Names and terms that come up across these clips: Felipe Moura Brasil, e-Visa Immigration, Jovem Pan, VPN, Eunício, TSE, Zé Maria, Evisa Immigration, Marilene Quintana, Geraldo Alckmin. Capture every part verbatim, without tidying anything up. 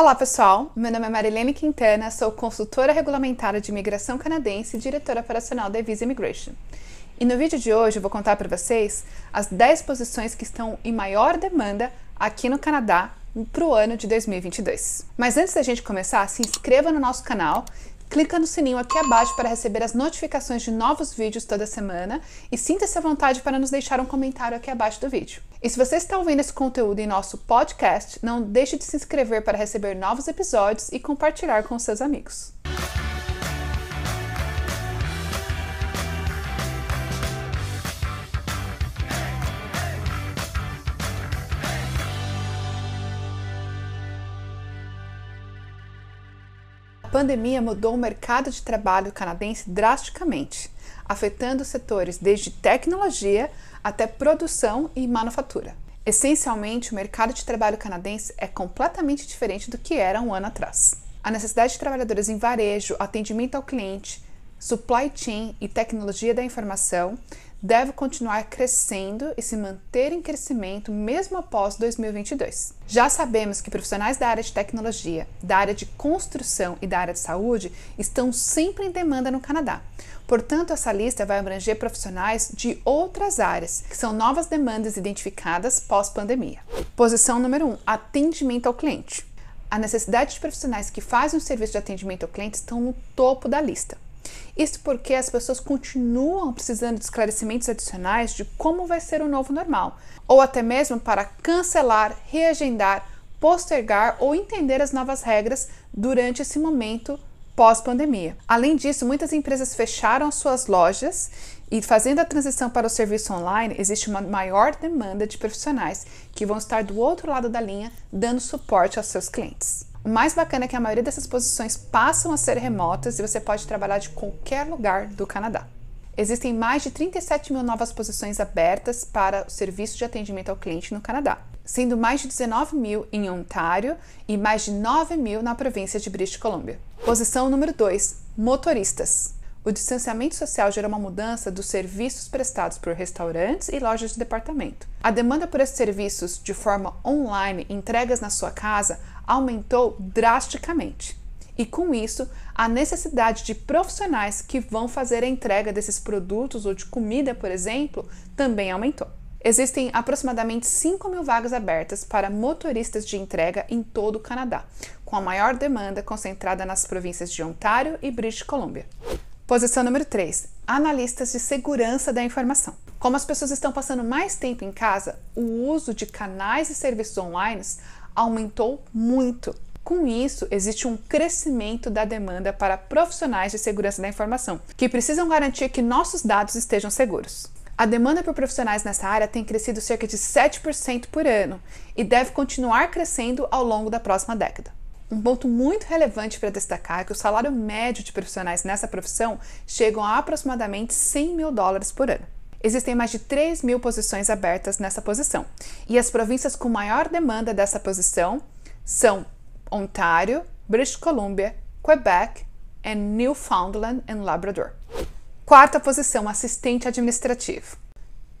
Olá pessoal, meu nome é Marilene Quintana, sou consultora regulamentada de imigração canadense e diretora operacional da Evisa Immigration. E no vídeo de hoje eu vou contar para vocês as dez posições que estão em maior demanda aqui no Canadá para o ano de dois mil e vinte e dois. Mas antes da gente começar, se inscreva no nosso canal, clica no sininho aqui abaixo para receber as notificações de novos vídeos toda semana e sinta-se à vontade para nos deixar um comentário aqui abaixo do vídeo. E se você está ouvindo esse conteúdo em nosso podcast, não deixe de se inscrever para receber novos episódios e compartilhar com seus amigos. A pandemia mudou o mercado de trabalho canadense drasticamente, afetando setores desde tecnologia até produção e manufatura. Essencialmente, o mercado de trabalho canadense é completamente diferente do que era um ano atrás. A necessidade de trabalhadores em varejo, atendimento ao cliente, supply chain e tecnologia da informação deve continuar crescendo e se manter em crescimento mesmo após dois mil e vinte e dois. Já sabemos que profissionais da área de tecnologia, da área de construção e da área de saúde estão sempre em demanda no Canadá. Portanto, essa lista vai abranger profissionais de outras áreas, que são novas demandas identificadas pós-pandemia. Posição número um, atendimento ao cliente. A necessidade de profissionais que fazem o serviço de atendimento ao cliente estão no topo da lista. Isso porque as pessoas continuam precisando de esclarecimentos adicionais de como vai ser o novo normal, ou até mesmo para cancelar, reagendar, postergar ou entender as novas regras durante esse momento pós-pandemia. Além disso, muitas empresas fecharam suas lojas e, fazendo a transição para o serviço online, existe uma maior demanda de profissionais que vão estar do outro lado da linha dando suporte aos seus clientes. O mais bacana é que a maioria dessas posições passam a ser remotas e você pode trabalhar de qualquer lugar do Canadá. Existem mais de trinta e sete mil novas posições abertas para o serviço de atendimento ao cliente no Canadá, sendo mais de dezenove mil em Ontário e mais de nove mil na província de British Columbia. Posição número dois, motoristas. O distanciamento social gerou uma mudança dos serviços prestados por restaurantes e lojas de departamento. A demanda por esses serviços de forma online, entregas na sua casa, aumentou drasticamente. E com isso, a necessidade de profissionais que vão fazer a entrega desses produtos ou de comida, por exemplo, também aumentou. Existem aproximadamente cinco mil vagas abertas para motoristas de entrega em todo o Canadá, com a maior demanda concentrada nas províncias de Ontário e British Columbia. Posição número três, analistas de segurança da informação. Como as pessoas estão passando mais tempo em casa, o uso de canais e serviços online aumentou muito. Com isso, existe um crescimento da demanda para profissionais de segurança da informação, que precisam garantir que nossos dados estejam seguros. A demanda por profissionais nessa área tem crescido cerca de sete por cento por ano e deve continuar crescendo ao longo da próxima década. Um ponto muito relevante para destacar é que o salário médio de profissionais nessa profissão chega a aproximadamente cem mil dólares por ano. Existem mais de três mil posições abertas nessa posição, e as províncias com maior demanda dessa posição são Ontário, British Columbia, Quebec e Newfoundland e Labrador. Quarta posição, assistente administrativo.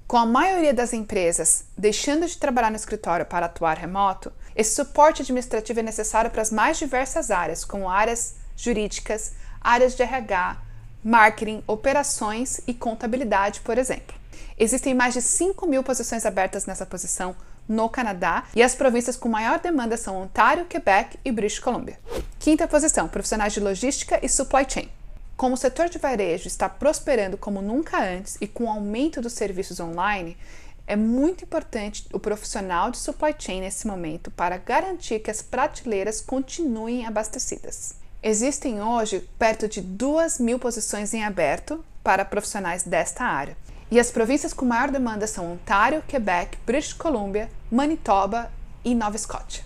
Com a maioria das empresas deixando de trabalhar no escritório para atuar remoto, esse suporte administrativo é necessário para as mais diversas áreas, como áreas jurídicas, áreas de R H, marketing, operações e contabilidade, por exemplo. Existem mais de cinco mil posições abertas nessa posição no Canadá e as províncias com maior demanda são Ontário, Quebec e British Columbia. Quinta posição, profissionais de logística e supply chain. Como o setor de varejo está prosperando como nunca antes e com o aumento dos serviços online, é muito importante o profissional de supply chain nesse momento para garantir que as prateleiras continuem abastecidas. Existem hoje perto de duas mil posições em aberto para profissionais desta área. E as províncias com maior demanda são Ontário, Quebec, British Columbia, Manitoba e Nova Escócia.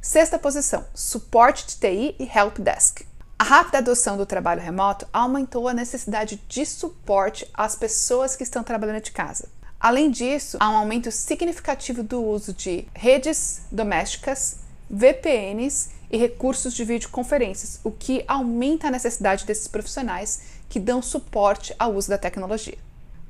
Sexta posição, suporte de T I e help desk. A rápida adoção do trabalho remoto aumentou a necessidade de suporte às pessoas que estão trabalhando de casa. Além disso, há um aumento significativo do uso de redes domésticas, V P Ns e recursos de videoconferências, o que aumenta a necessidade desses profissionais que dão suporte ao uso da tecnologia.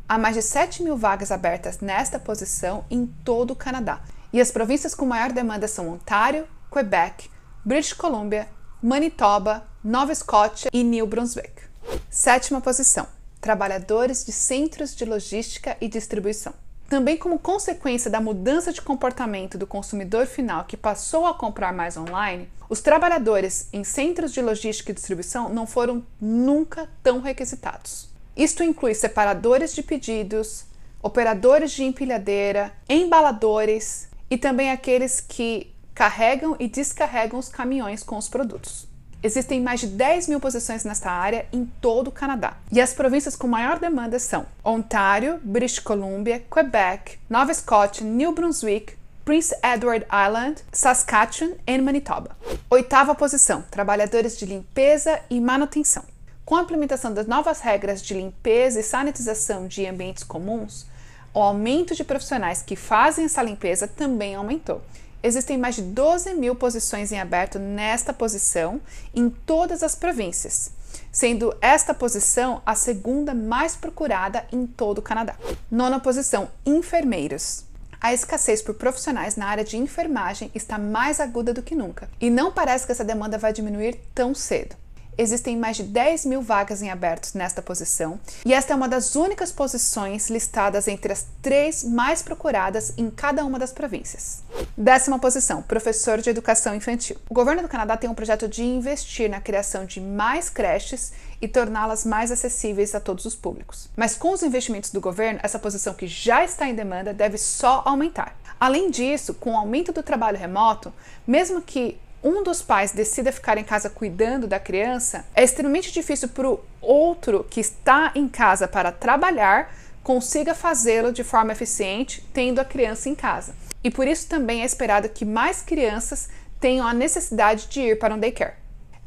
Há mais de sete mil vagas abertas nesta posição em todo o Canadá, e as províncias com maior demanda são Ontário, Quebec, British Columbia, Manitoba, Nova Escócia e New Brunswick. Sétima posição, trabalhadores de centros de logística e distribuição. Também como consequência da mudança de comportamento do consumidor final que passou a comprar mais online, os trabalhadores em centros de logística e distribuição não foram nunca tão requisitados. Isto inclui separadores de pedidos, operadores de empilhadeira, embaladores e também aqueles que carregam e descarregam os caminhões com os produtos. Existem mais de dez mil posições nesta área em todo o Canadá. E as províncias com maior demanda são Ontário, British Columbia, Quebec, Nova Escócia, New Brunswick, Prince Edward Island, Saskatchewan e Manitoba. Oitava posição, trabalhadores de limpeza e manutenção. Com a implementação das novas regras de limpeza e sanitização de ambientes comuns, o aumento de profissionais que fazem essa limpeza também aumentou. Existem mais de doze mil posições em aberto nesta posição em todas as províncias, sendo esta posição a segunda mais procurada em todo o Canadá. Nona posição, enfermeiros. A escassez por profissionais na área de enfermagem está mais aguda do que nunca, e não parece que essa demanda vai diminuir tão cedo. Existem mais de dez mil vagas em abertos nesta posição, e esta é uma das únicas posições listadas entre as três mais procuradas em cada uma das províncias. Décima posição, professor de educação infantil. O governo do Canadá tem um projeto de investir na criação de mais creches e torná-las mais acessíveis a todos os públicos. Mas com os investimentos do governo, essa posição que já está em demanda deve só aumentar. Além disso, com o aumento do trabalho remoto, mesmo que um dos pais decida ficar em casa cuidando da criança, é extremamente difícil para o outro que está em casa para trabalhar consiga fazê-lo de forma eficiente tendo a criança em casa. E por isso também é esperado que mais crianças tenham a necessidade de ir para um daycare.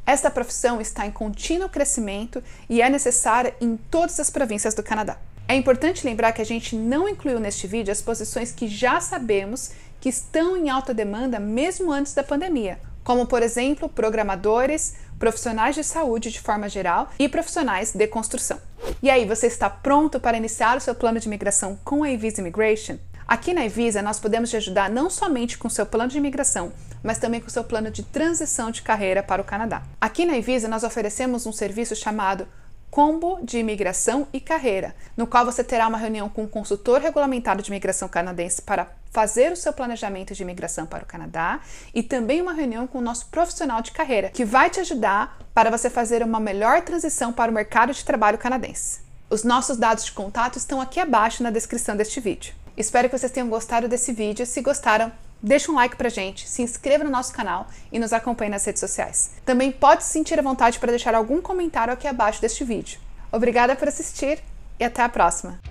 Esta profissão está em contínuo crescimento e é necessária em todas as províncias do Canadá. É importante lembrar que a gente não incluiu neste vídeo as posições que já sabemos que estão em alta demanda mesmo antes da pandemia, como, por exemplo, programadores, profissionais de saúde de forma geral e profissionais de construção. E aí, você está pronto para iniciar o seu plano de imigração com a Evisa Immigration? Aqui na Evisa, nós podemos te ajudar não somente com o seu plano de imigração, mas também com o seu plano de transição de carreira para o Canadá. Aqui na Evisa, nós oferecemos um serviço chamado Combo de Imigração e Carreira, no qual você terá uma reunião com um consultor regulamentado de imigração canadense para fazer o seu planejamento de imigração para o Canadá e também uma reunião com o nosso profissional de carreira, que vai te ajudar para você fazer uma melhor transição para o mercado de trabalho canadense. Os nossos dados de contato estão aqui abaixo na descrição deste vídeo. Espero que vocês tenham gostado desse vídeo. Se gostaram, deixa um like pra gente, se inscreva no nosso canal e nos acompanhe nas redes sociais. Também pode se sentir à vontade para deixar algum comentário aqui abaixo deste vídeo. Obrigada por assistir e até a próxima!